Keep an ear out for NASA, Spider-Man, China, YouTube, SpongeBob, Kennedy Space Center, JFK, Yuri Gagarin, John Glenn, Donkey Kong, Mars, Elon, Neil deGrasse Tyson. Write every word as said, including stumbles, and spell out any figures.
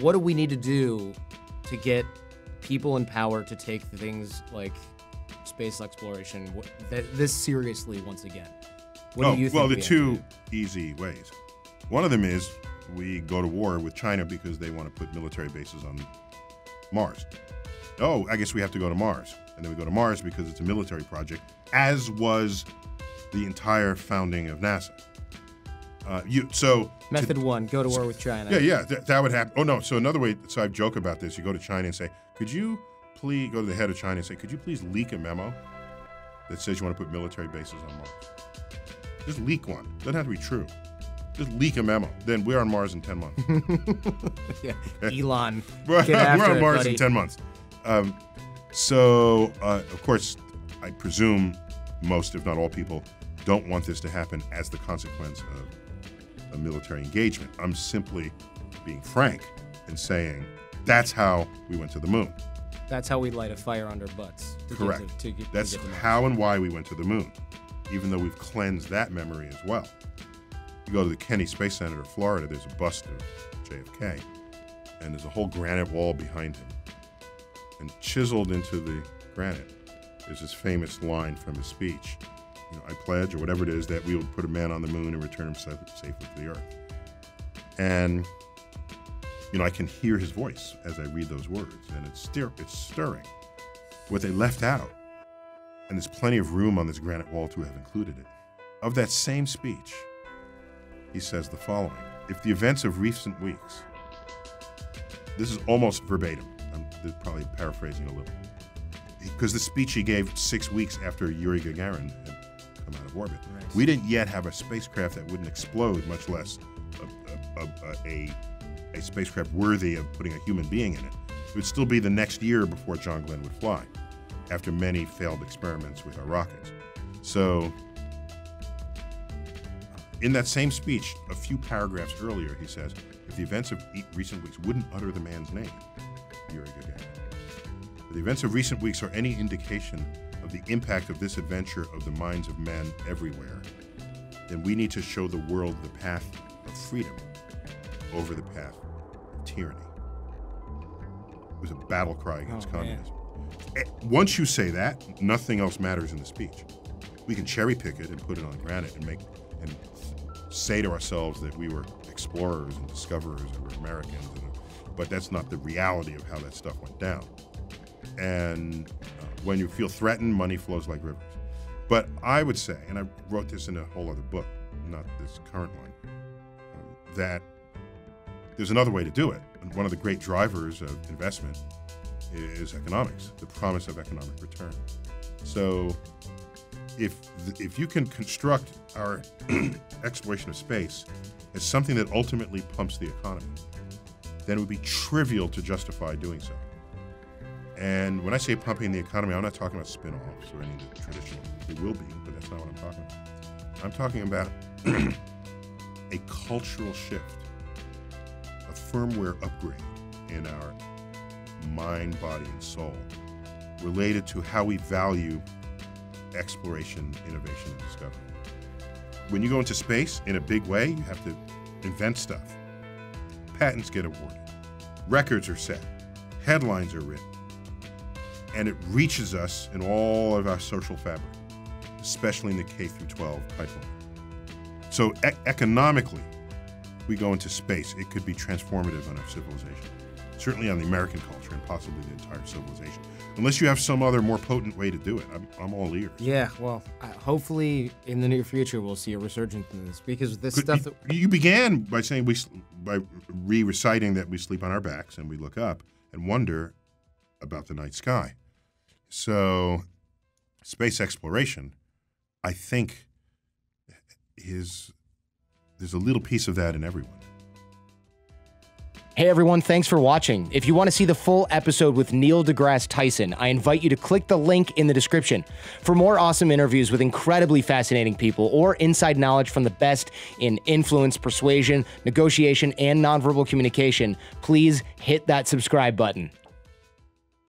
what do we need to do to get people in power to take things like space exploration this seriously once again? What oh, do you think well, the we two easy ways. One of them is we go to war with China because they want to put military bases on Mars. Oh, I guess we have to go to Mars. And then we go to Mars because it's a military project, as was the entire founding of NASA. Uh, you, so Method to, one, go to war with China. Yeah, yeah, th that would happen. Oh, no, so another way, so I joke about this. You go to China and say, could you please, go to the head of China and say, could you please leak a memo that says you want to put military bases on Mars? Just leak one. Doesn't have to be true. Just leak a memo. Then we're on Mars in ten months. Yeah. Okay. Elon. We're, get after we're on it, Mars buddy. in ten months. Um, so, uh, of course, I presume most, if not all people, don't want this to happen as the consequence of a military engagement. I'm simply being frank and saying that's how we went to the moon. That's how we light a fire under butts. To Correct. Get to, to, to that's get to how and why we went to the moon, even though we've cleansed that memory as well. You go to the Kennedy Space Center in Florida, there's a bust of J F K, and there's a whole granite wall behind him. And chiseled into the granite is his famous line from his speech. You know, I pledge, or whatever it is, that we will put a man on the moon and return him safely to the Earth. And, you know, I can hear his voice as I read those words, and it's, stir it's stirring. What they left out, and there's plenty of room on this granite wall to have included it, of that same speech, he says the following: if the events of recent weeks, this is almost verbatim, I'm probably paraphrasing a little, because the speech he gave six weeks after Yuri Gagarin had come out of orbit. Right. We didn't yet have a spacecraft that wouldn't explode, much less a, a, a, a, a spacecraft worthy of putting a human being in it. It would still be the next year before John Glenn would fly, after many failed experiments with our rockets. So, in that same speech, a few paragraphs earlier, he says, if the events of recent weeks wouldn't utter the man's name, Yuri Gagarin. If the events of recent weeks are any indication of the impact of this adventure of the minds of men everywhere, then we need to show the world the path of freedom over the path of tyranny. It was a battle cry against oh, communism. Man. Once you say that, nothing else matters in the speech. We can cherry pick it and put it on granite and make and say to ourselves that we were explorers and discoverers and we're Americans, and, but that's not the reality of how that stuff went down. And uh, when you feel threatened, money flows like rivers. But I would say, and I wrote this in a whole other book, not this current one, um, that there's another way to do it. And one of the great drivers of investment is economics, the promise of economic return. So, If, if you can construct our exploration of space as something that ultimately pumps the economy, then it would be trivial to justify doing so. And when I say pumping the economy, I'm not talking about spin-offs or any of the traditional. It will be, but that's not what I'm talking about. I'm talking about a cultural shift, a firmware upgrade in our mind, body, and soul related to how we value exploration, innovation, and discovery. When you go into space in a big way, you have to invent stuff. Patents get awarded. Records are set. Headlines are written. And it reaches us in all of our social fabric, especially in the K through twelve pipeline. So e economically, we go into space. It could be transformative on our civilization, certainly on the American culture and possibly the entire civilization. Unless you have some other more potent way to do it, I'm, I'm all ears. Yeah, well, uh, hopefully in the near future we'll see a resurgence in this, because this Could, stuff that you began by saying we by re-reciting that we sleep on our backs and we look up and wonder about the night sky. So, space exploration, I think, is there's a little piece of that in everyone. Hey everyone, thanks for watching. If you want to see the full episode with Neil deGrasse Tyson, I invite you to click the link in the description. For more awesome interviews with incredibly fascinating people or inside knowledge from the best in influence, persuasion, negotiation, and nonverbal communication, please hit that subscribe button.